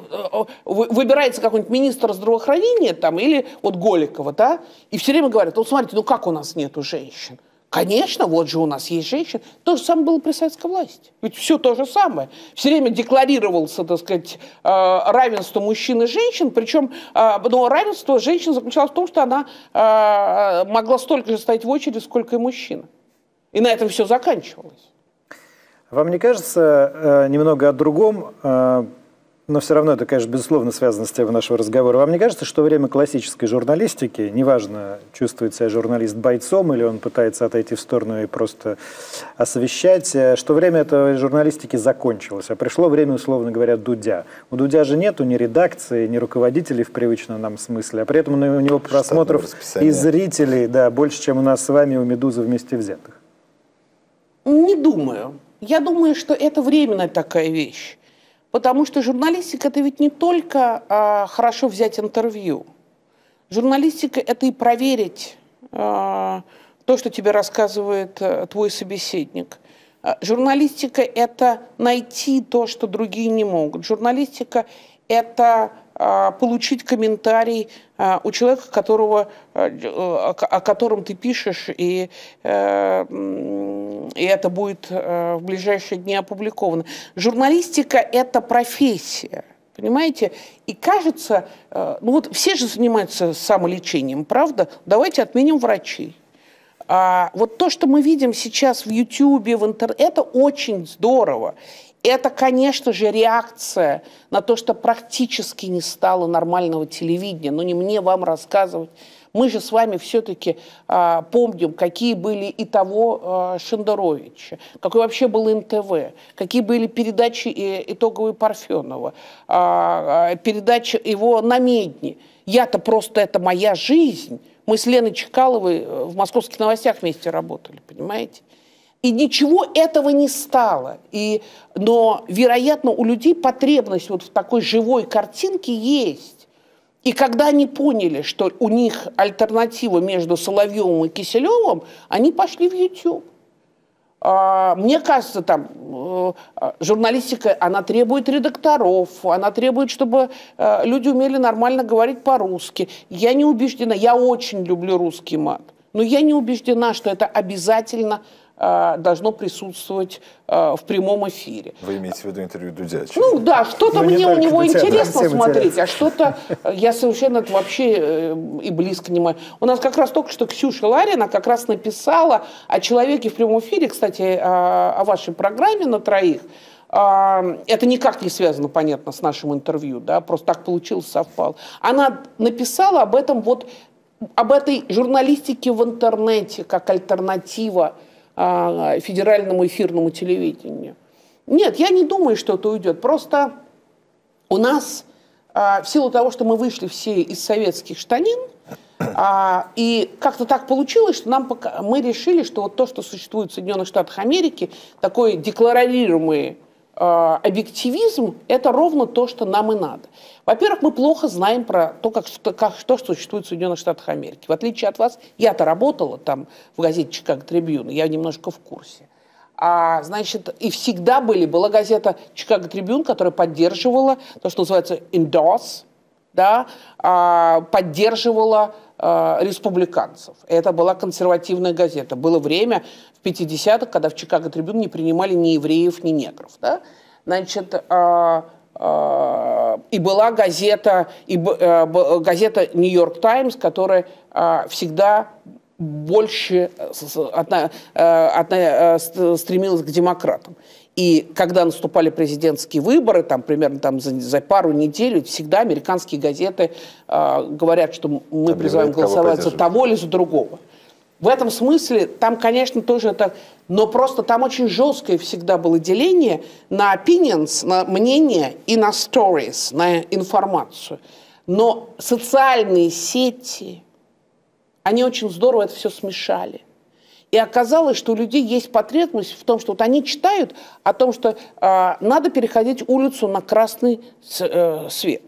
выбирается какой-нибудь министр здравоохранения там, или вот Голикова, да, и все время говорят, ну, смотрите, ну как у нас нету женщин? Конечно, вот же у нас есть женщины. То же самое было при советской власти. Ведь все то же самое. Все время декларировался, так сказать, равенство мужчин и женщин. Причем ну, равенство женщин заключалось в том, что она могла столько же стоять в очереди, сколько и мужчина. И на этом все заканчивалось. Вам не кажется, немного о другом, но все равно это, конечно, безусловно связано с темой нашего разговора, вам не кажется, что время классической журналистики, неважно, чувствует себя журналист бойцом или он пытается отойти в сторону и просто освещать, что время этой журналистики закончилось, а пришло время, условно говоря, Дудя. У Дудя же нету ни редакции, ни руководителей в привычном нам смысле, а при этом у него просмотров и зрителей да, больше, чем у нас с вами у «Медузы» вместе взятых. Не думаю. Я думаю, что это временная такая вещь. Потому что журналистика – это ведь не только а, хорошо взять интервью. Журналистика – это и проверить а, то, что тебе рассказывает а, твой собеседник. А, журналистика – это найти то, что другие не могут. Журналистика – это а, получить комментарий а, у человека, которого, а, о, о котором ты пишешь, и... А, и это будет э, в ближайшие дни опубликовано. Журналистика – это профессия, понимаете? И кажется, э, ну вот все же занимаются самолечением, правда? Давайте отменим врачей. А вот то, что мы видим сейчас в Ютьюбе, в интернете, это очень здорово. Это, конечно же, реакция на то, что практически не стало нормального телевидения. Но не мне вам рассказывать. Мы же с вами все-таки а, помним, какие были и того а, Шендеровича, какой вообще был эн тэ вэ, какие были передачи и, итоговые Парфенова, а, а, передачи его на Медне. Я-то просто, это моя жизнь. Мы с Леной Чекаловой в «Московских новостях» вместе работали, понимаете? И ничего этого не стало. И, но, вероятно, у людей потребность вот в такой живой картинке есть. И когда они поняли, что у них альтернатива между Соловьевым и Киселевым, они пошли в YouTube. Мне кажется, там журналистика, она требует редакторов, она требует, чтобы люди умели нормально говорить по-русски. Я не убеждена, я очень люблю русский мат, но я не убеждена, что это обязательно должно присутствовать в прямом эфире. Вы имеете в виду интервью Дудя? Ну да, что-то но мне у него Дудя, интересно смотреть, а что-то я совершенно это вообще и близко не мою. У нас как раз только что Ксюша Ларина как раз написала о человеке в прямом эфире, кстати, о вашей программе «На троих». Это никак не связано, понятно, с нашим интервью, да, просто так получилось, совпало. Она написала об этом вот, об этой журналистике в интернете как альтернатива федеральному эфирному телевидению. Нет, я не думаю, что это уйдет. Просто у нас, в силу того, что мы вышли все из советских штанин, и как-то так получилось, что нам пока... мы решили, что вот то, что существует в Соединенных Штатах Америки, такой декларируемый объективизм, это ровно то, что нам и надо. Во-первых, мы плохо знаем про то, как, как, что существует в Соединенных Штатах Америки. В отличие от вас, я-то работала там в газете «Чикаго Трибюн», я немножко в курсе. А, значит, и всегда были, была газета «Чикаго Трибюн», которая поддерживала то, что называется «endorse», да, а, поддерживала республиканцев. Это была консервативная газета. Было время в пятидесятых, когда в «Чикаго Трибюн» не принимали ни евреев, ни негров. Да? Значит, а, а, и была газета, и, а, газета New York Times, которая а, всегда больше одна, одна, стремилась к демократам. И когда наступали президентские выборы, там, примерно там, за, за пару недель, всегда американские газеты э, говорят, что мы призываем голосовать за того или за другого. В этом смысле там, конечно, тоже это... Но просто там очень жесткое всегда было деление на opinions, на мнение и на stories, на информацию. Но социальные сети, они очень здорово это все смешали. И оказалось, что у людей есть потребность в том, что вот они читают о том, что э, надо переходить улицу на красный с, э, свет.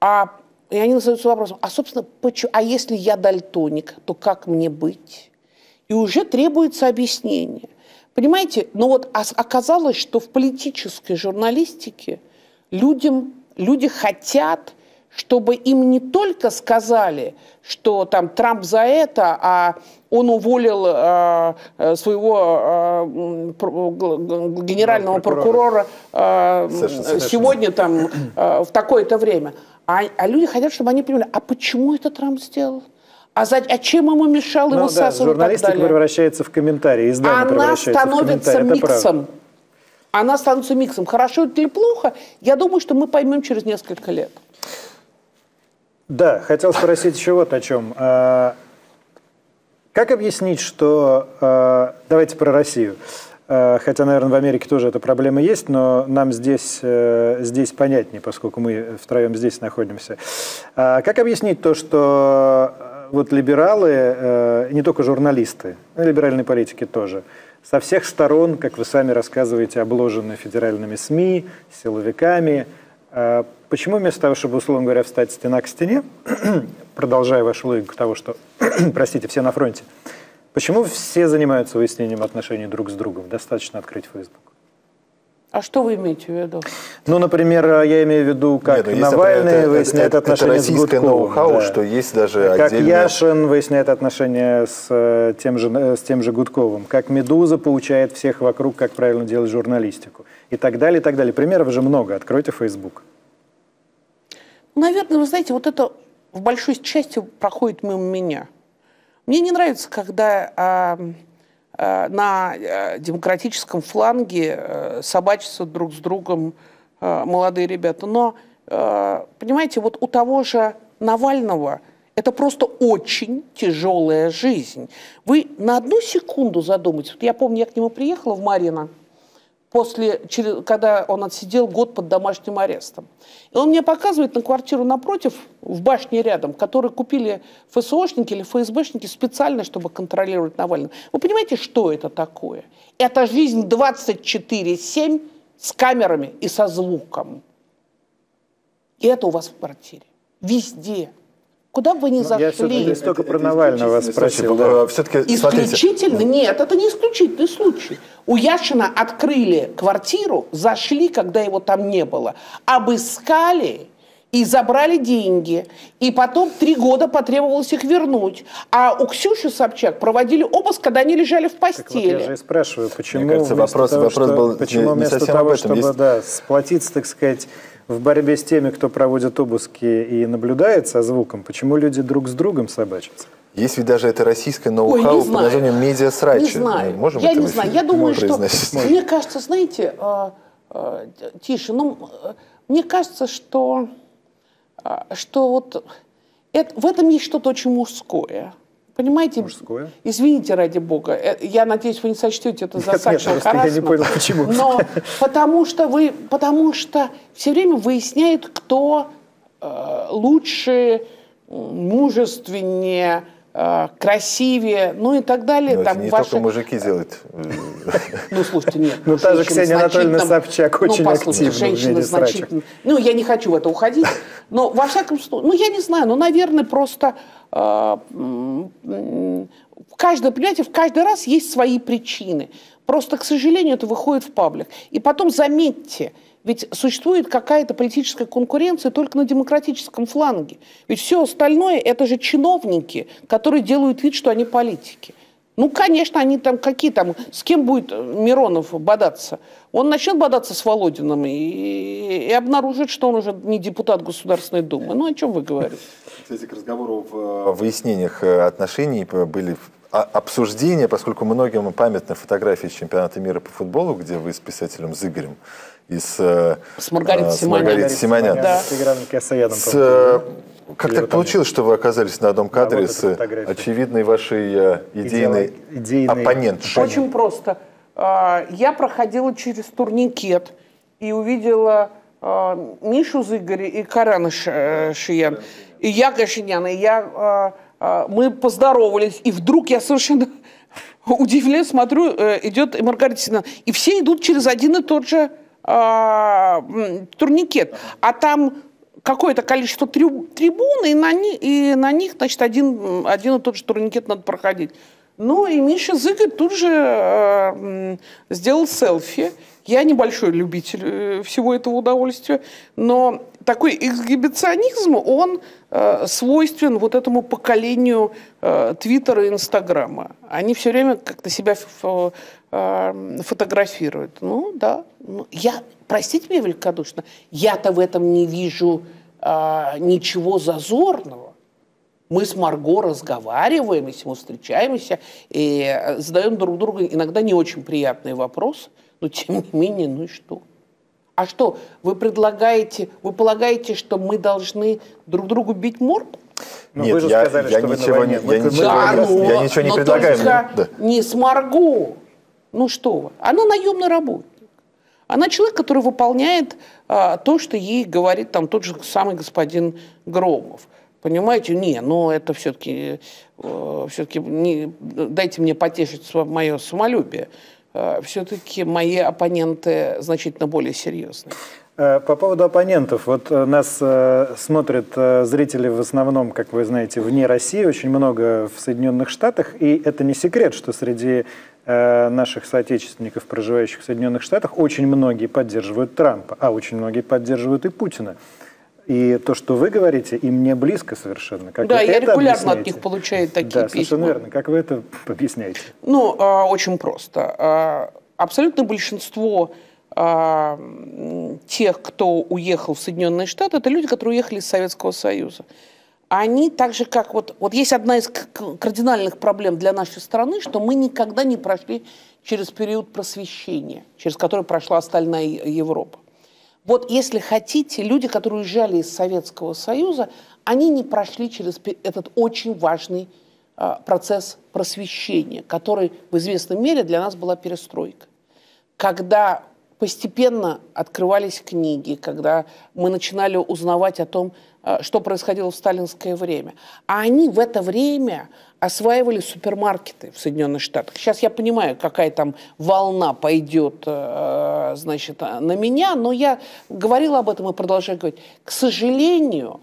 А, и они задаются вопросом, а, собственно, почему, а если я дальтоник, то как мне быть? И уже требуется объяснение. Понимаете, ну вот оказалось, что в политической журналистике людям, люди хотят, чтобы им не только сказали, что там Трамп за это, а он уволил э, своего э, про, генерального прокурора, прокурора э, сегодня там, э, в такое-то время. А, а люди хотят, чтобы они понимали, а почему это Трамп сделал? А, за, а чем ему мешал ну, его да, сосуд? Журналистика превращается в комментарии, издание Она превращается становится в комментарии. Миксом. Она становится миксом. Хорошо это или плохо, я думаю, что мы поймем через несколько лет. Да, хотел спросить еще вот о чем. Как объяснить, что... Давайте про Россию. Хотя, наверное, в Америке тоже эта проблема есть, но нам здесь, здесь понятнее, поскольку мы втроем здесь находимся. Как объяснить то, что вот либералы, не только журналисты, но и либеральные политики тоже, со всех сторон, как вы сами рассказываете, обложены федеральными СМИ, силовиками. Почему вместо того, чтобы, условно говоря, встать стена к стене, продолжая вашу логику того, что, простите, все на фронте, почему все занимаются выяснением отношений друг с другом? Достаточно открыть Facebook. А что вы имеете в виду? Ну, например, я имею в виду, как Нет, ну, Навальный это, выясняет это, это, отношения это с Гудковым. Это российское ноу-хау, да. Что есть даже как отдельные... Как Яшин выясняет отношения с тем, же, с тем же Гудковым. Как «Медуза» поучает всех вокруг, как правильно делать журналистику. И так далее, и так далее. Примеров же много. Откройте Facebook. Наверное, вы знаете, вот это в большой части проходит мимо меня. Мне не нравится, когда... А... на демократическом фланге собачатся друг с другом молодые ребята. Но, понимаете, вот у того же Навального Это просто очень тяжелая жизнь. Вы на одну секунду задумайтесь. Вот я помню, я к нему приехала в Марьино, после, когда он отсидел год под домашним арестом. И он мне показывает на квартиру напротив, в башне рядом, которую купили эф эс о-шники или эф эс бэ-шники специально, чтобы контролировать Навального. Вы понимаете, что это такое? Это жизнь двадцать четыре семь с камерами и со звуком. И это у вас в квартире. Везде. Куда бы вы ни зашли. Я все-таки не столько про Навального спросил. Да. Все-таки, исключительно? Смотрите. Нет, это не исключительный случай. У Яшина открыли квартиру, зашли, когда его там не было. Обыскали и забрали деньги. И потом три года потребовалось их вернуть. А у Ксюши Собчак проводили обыск, когда они лежали в постели. Так вот я же и спрашиваю, почему, кажется, вопрос, того, вопрос что, был почему не, вместо не того, об этом чтобы есть... да, сплотиться, так сказать, в борьбе с теми, кто проводит обыски и наблюдает со звуком, почему люди друг с другом собачатся? Есть ведь даже это российское ноу-хау под названием медиасрачи. Не знаю. Можем я не знаю. Я думаю, что... Можно. Мне кажется, знаете, э, э, тише, ну, э, мне кажется, что, э, что вот это, в этом есть что-то очень мужское. Понимаете? Мужское? Извините, ради бога. Я надеюсь, вы не сочтете это за сексуальное харасмент. Я не понял, почему. Но потому что, вы, потому что все время выясняет, кто э, лучше, мужественнее, э, красивее, ну и так далее. Там не ваши... только мужики делают. Ну, слушайте, нет. Ну, та же Ксения Анатольевна Собчак очень активна в виде срачек. Ну, я не хочу в это уходить. Но, во всяком случае, ну, я не знаю, ну, наверное, просто... В каждом, понимаете, в каждый раз есть свои причины. Просто, к сожалению, это выходит в паблик. И потом заметьте, ведь существует какая-то политическая конкуренция только на демократическом фланге. Ведь все остальное – это же чиновники, которые делают вид, что они политики. Ну, конечно, они там какие там, с кем будет Миронов бодаться? Он начнет бодаться с Володиным и, и, и обнаружит, что он уже не депутат Государственной Думы. Ну, о чем вы говорите? Кстати, к разговору в выяснениях отношений были обсуждения, поскольку многим памятны фотографии чемпионата мира по футболу, где вы с писателем Зыгарем и с, с Маргаритой Симонян. Симонян. Да. С, как Или так получилось, что вы оказались на одном кадре да, вот с очевидной вашей э, идейной, идейной оппонентшей? Очень просто. Я проходила через турникет и увидела э, Мишу Зыгаря и Карана Шиян. И я, Кашиняна, и я... Э, мы поздоровались, и вдруг я совершенно удивлена, смотрю, э, идет Маргарита Симонян. И все идут через один и тот же э, турникет. А там... какое-то количество трибун, и на, ни, и на них, значит, один, один и тот же турникет надо проходить. Ну, и Миша Зыгарь тут же э, сделал селфи. Я небольшой любитель всего этого удовольствия, но такой эксгибиционизм, он э, свойствен вот этому поколению э, Твиттера и Инстаграма. Они все время как-то себя фо- э, фотографируют. Ну, да. Я, простите меня великодушно, я-то в этом не вижу э, ничего зазорного. Мы с Марго разговариваем, если мы встречаемся, и задаем друг другу иногда не очень приятные вопросы, но тем не менее, ну и что? А что, вы предлагаете, вы полагаете, что мы должны друг другу бить морду? Нет, вы же я, сказали, я, что я ничего не, я ничего, да, не, но, я ничего не но предлагаю. Только да. Не с Марго. Ну что вы, она наемный работник. Она человек, который выполняет а, то, что ей говорит там тот же самый господин Громов. Понимаете? Не, но это все-таки, э, все-таки не, дайте мне потешить мое самолюбие. Э, все-таки мои оппоненты значительно более серьезные. По поводу оппонентов. Вот нас э, смотрят э, зрители в основном, как вы знаете, вне России, очень много в Соединенных Штатах. И это не секрет, что среди э, наших соотечественников, проживающих в Соединенных Штатах, очень многие поддерживают Трампа, а очень многие поддерживают и Путина. И то, что вы говорите, им не близко совершенно. Как да, я регулярно от них получаю такие да, письма. Да, совершенно верно. Как вы это объясняете? Ну, э, очень просто. Э, абсолютное большинство э, тех, кто уехал в Соединенные Штаты, это люди, которые уехали из Советского Союза. Они так же, как... Вот, вот есть одна из кардинальных проблем для нашей страны, что мы никогда не прошли через период просвещения, через который прошла остальная Европа. Вот если хотите, люди, которые уезжали из Советского Союза, они не прошли через этот очень важный э, процесс просвещения, который в известной мере для нас была перестройка. Когда постепенно открывались книги, когда мы начинали узнавать о том, э, что происходило в сталинское время. А они в это время осваивали супермаркеты в Соединенных Штатах. Сейчас я понимаю, какая там волна пойдет, значит, на меня, но я говорила об этом и продолжаю говорить. К сожалению,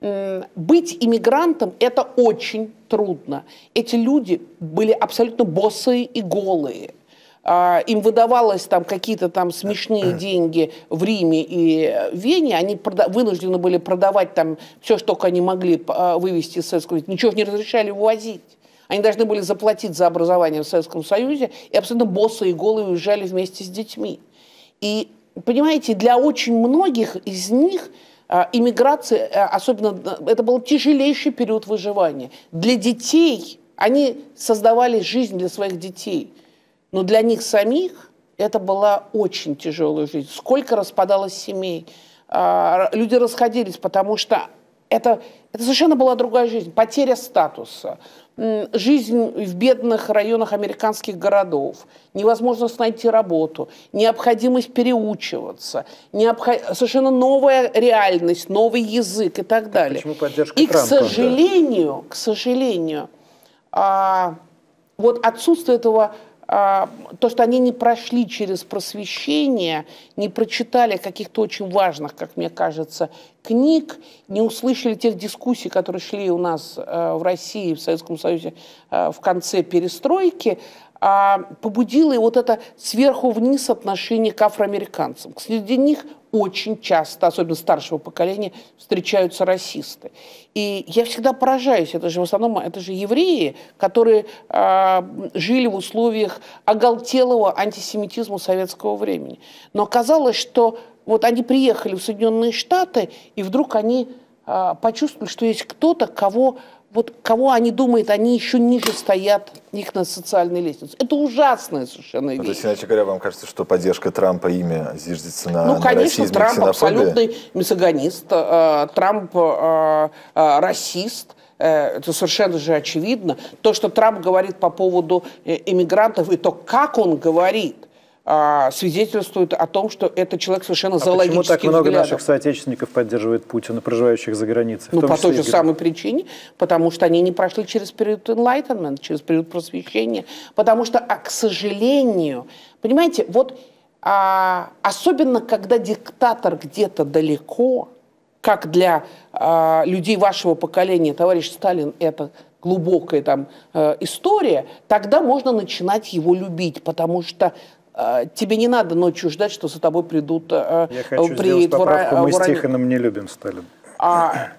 быть иммигрантом – это очень трудно. Эти люди были абсолютно босые и голые. Им выдавалось там какие-то там смешные деньги в Риме и Вене, они прода- вынуждены были продавать там все, что только они могли вывезти из Советского Союза, ничего не разрешали увозить. Они должны были заплатить за образование в Советском Союзе, и абсолютно босые и голые уезжали вместе с детьми. И, понимаете, для очень многих из них иммиграция, особенно, это был тяжелейший период выживания. Для детей, они создавали жизнь для своих детей. Но для них самих это была очень тяжелая жизнь. Сколько распадалось семей, люди расходились, потому что это, это совершенно была другая жизнь. Потеря статуса, жизнь в бедных районах американских городов, невозможность найти работу, необходимость переучиваться, необход... совершенно новая реальность, новый язык и так далее. Почему поддержка и, Трампа, к сожалению, да? к сожалению, а, вот отсутствие этого... То, что они не прошли через просвещение, не прочитали каких-то очень важных, как мне кажется, книг, не услышали тех дискуссий, которые шли у нас в России, в Советском Союзе в конце перестройки, побудило и вот это сверху вниз отношение к афроамериканцам. Среди них очень часто, особенно старшего поколения, встречаются расисты. И я всегда поражаюсь, это же в основном это же евреи, которые э, жили в условиях оголтелого антисемитизма советского времени. Но оказалось, что вот они приехали в Соединенные Штаты, и вдруг они э, почувствовали, что есть кто-то, кого... Вот кого они думают, они еще ниже стоят их на социальной лестнице. Это ужасная совершенно вещь. То есть, иначе говоря, вам кажется, что поддержка Трампа имя зиждется на расизме? Ну, конечно, на Трамп абсолютный мизогонист, Трамп расист. Это совершенно же очевидно. То, что Трамп говорит по поводу иммигрантов и то, как он говорит, свидетельствует о том что это человек совершенно зоологический взгляд. А почему так много взглядов. Наших соотечественников поддерживает Путина, проживающих за границей? Ну, по той же самой причине, потому что они не прошли через период enlightenment, через период просвещения, потому что, а, к сожалению, понимаете, вот а, особенно когда диктатор где-то далеко, как для а, людей вашего поколения, товарищ Сталин, это... глубокая там э, история, тогда можно начинать его любить, потому что э, тебе не надо ночью ждать, что за тобой придут... Э, я хочу сделать поправку, мы с Тихоном не любим Сталина. А,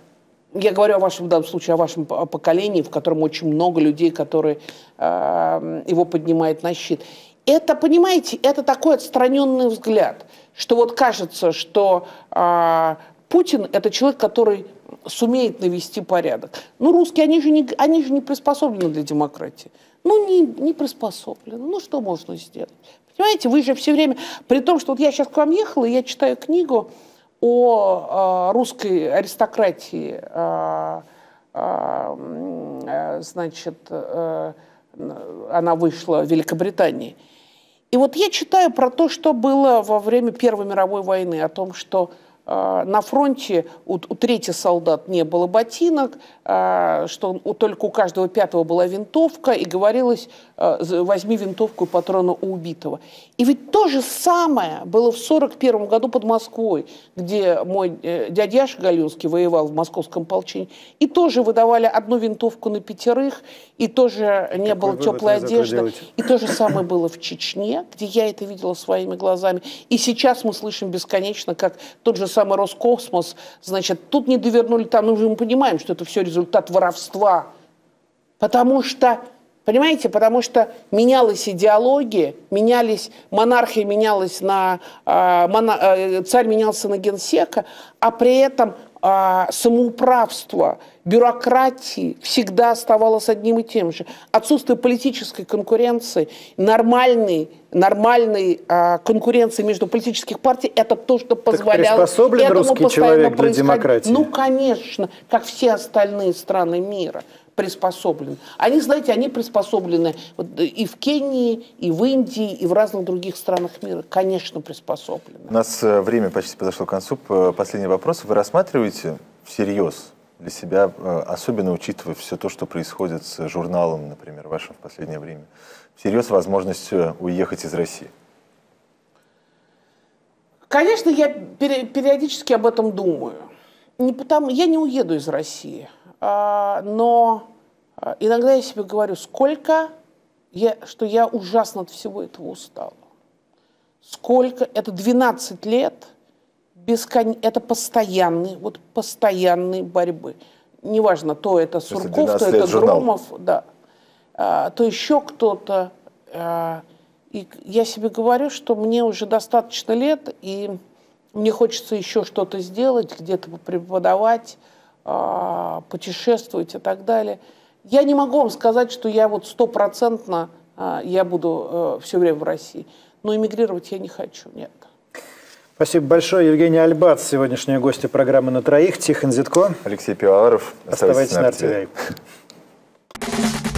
я говорю о вашем, в данном случае, о вашем поколении, в котором очень много людей, которые э, его поднимают на щит. Это, понимаете, это такой отстраненный взгляд, что вот кажется, что э, Путин – это человек, который... сумеет навести порядок. Ну, русские, они же не, они же не приспособлены для демократии. Ну, не, не приспособлены. Ну, что можно сделать? Понимаете, вы же все время... При том, что вот я сейчас к вам ехала, и я читаю книгу о э, русской аристократии, э, э, значит, э, она вышла в Великобритании. И вот я читаю про то, что было во время Первой мировой войны, о том, что на фронте у, у трети солдат не было ботинок, а, что у, только у каждого пятого была винтовка, и говорилось, а, возьми винтовку и патроны у убитого. И ведь то же самое было в сорок первом году под Москвой, где мой э, дядя Яша Галюнский воевал в московском ополчении, и тоже выдавали одну винтовку на пятерых, и тоже не Какой было теплой одежды. И то же самое было в Чечне, где я это видела своими глазами. И сейчас мы слышим бесконечно, как тот же самый Роскосмос, значит, тут не довернули, там, ну, мы понимаем, что это все результат воровства, потому что, понимаете, потому что менялась идеология, менялись, монархия менялась на, э, мона, э, царь менялся на генсека, а при этом самоуправства, бюрократии всегда оставалось одним и тем же. Отсутствие политической конкуренции, нормальной, нормальной конкуренции между политических партий – это то, что позволяло этому постоянно происходить. Ну, конечно, как все остальные страны мира. Приспособлены. Они, знаете, они приспособлены и в Кении, и в Индии, и в разных других странах мира. Конечно, приспособлены. У нас время почти подошло к концу. Последний вопрос. Вы рассматриваете всерьез для себя, особенно учитывая все то, что происходит с журналом, например, вашим в последнее время, всерьез возможность уехать из России? Конечно, я периодически об этом думаю. Не потому, я не уеду из России. Но иногда я себе говорю, сколько я, что я ужасно от всего этого устала. Сколько, это двенадцать лет, бескон... это постоянные, вот постоянные борьбы. Неважно, то это Сурков, то это Громов, да, то еще кто-то. И я себе говорю, что мне уже достаточно лет, и мне хочется еще что-то сделать, где-то преподавать, путешествовать и так далее. Я не могу вам сказать, что я вот стопроцентно я буду все время в России. Но эмигрировать я не хочу, нет. Спасибо большое. Евгения Альбац, сегодняшние гости программы «На троих». Тихон Дзядко. Алексей Пивоваров. Оставайтесь, Оставайтесь на эр ти ви ай.